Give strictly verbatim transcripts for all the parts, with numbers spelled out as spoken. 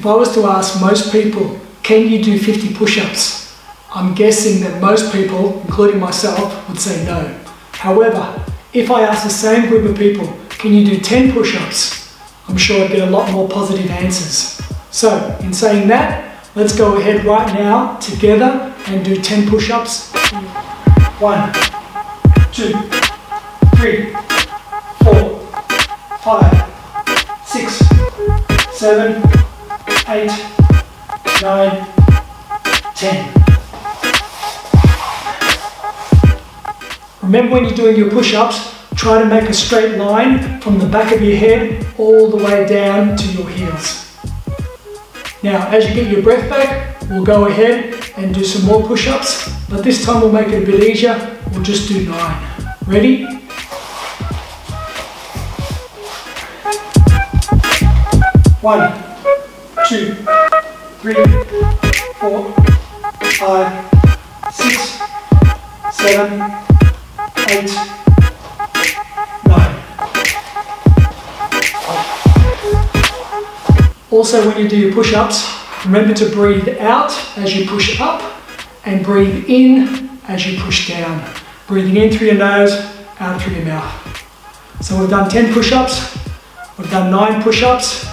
If I was to ask most people, can you do fifty push-ups? I'm guessing that most people, including myself, would say no. However, if I ask the same group of people, can you do ten push-ups? I'm sure I'd get a lot more positive answers. So, in saying that, let's go ahead right now, together, and do ten push-ups. One, two, three, four, five, six, seven, eight, nine, ten. Remember, when you're doing your push-ups, try to make a straight line from the back of your head all the way down to your heels. Now, as you get your breath back, we'll go ahead and do some more push-ups, but this time we'll make it a bit easier. We'll just do nine. Ready? One, two, three, four, five, six, seven, eight, nine. Also, when you do your push-ups, remember to breathe out as you push up and breathe in as you push down. Breathing in through your nose, out through your mouth. So we've done ten push-ups, we've done nine push-ups.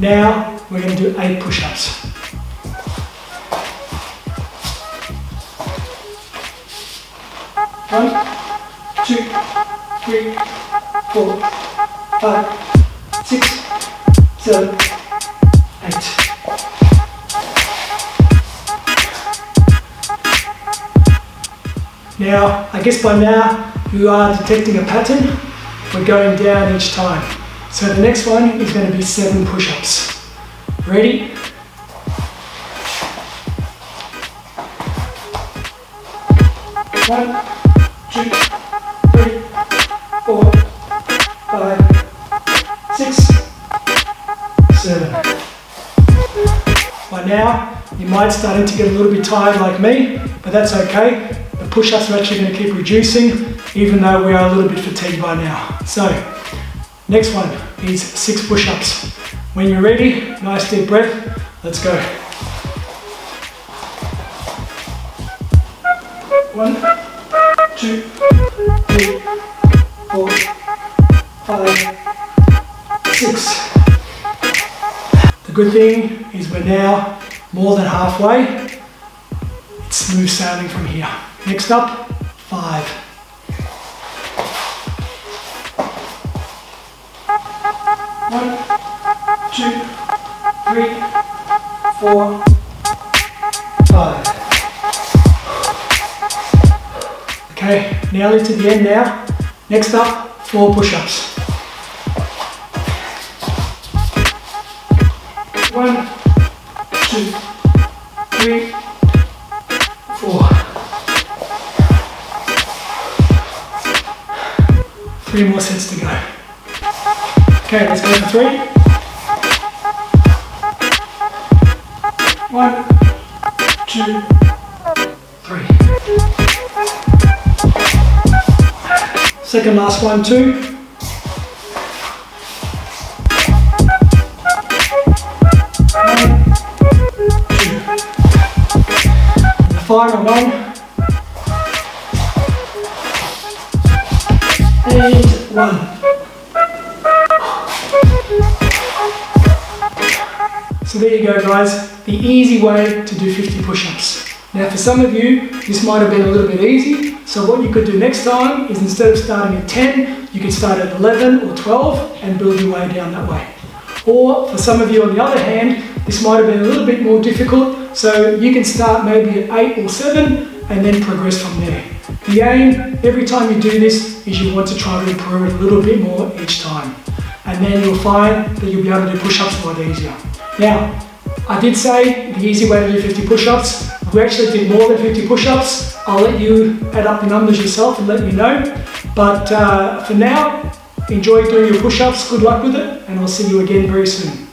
Now we're going to do eight push-ups. One, two, three, four, five, six, seven, eight. Now, I guess by now, you are detecting a pattern. We're going down each time. So the next one is going to be seven push-ups. Ready? One, two, three, four, five, six, seven. By now, you might start to get a little bit tired like me, but that's okay. Push-ups are actually going to keep reducing, even though we are a little bit fatigued by now. So, next one is six push-ups. When you're ready, nice deep breath, let's go. One, two, three, four, five, six. The good thing is we're now more than halfway. It's smooth sailing from here. Next up, five. One, two, three, four, five. Okay, nearly to the end now. Next up, four push-ups. One, two, three, four. Three more sets to go. Okay, let's go for three. One, two, three. Second last one, two. One, two. The final one. And one. So there you go, guys, the easy way to do fifty push-ups. Now, for some of you, this might have been a little bit easy, so what you could do next time is, instead of starting at ten, you could start at eleven or twelve and build your way down that way. Or for some of you, on the other hand, this might have been a little bit more difficult, so you can start maybe at eight or seven and then progress from there. The aim, every time you do this, is you want to try to improve it a little bit more each time. And then you'll find that you'll be able to do push-ups a lot easier. Now, I did say the easy way to do fifty push-ups. We actually did more than fifty push-ups. I'll let you add up the numbers yourself and let me know. But uh, for now, enjoy doing your push-ups. Good luck with it, and I'll see you again very soon.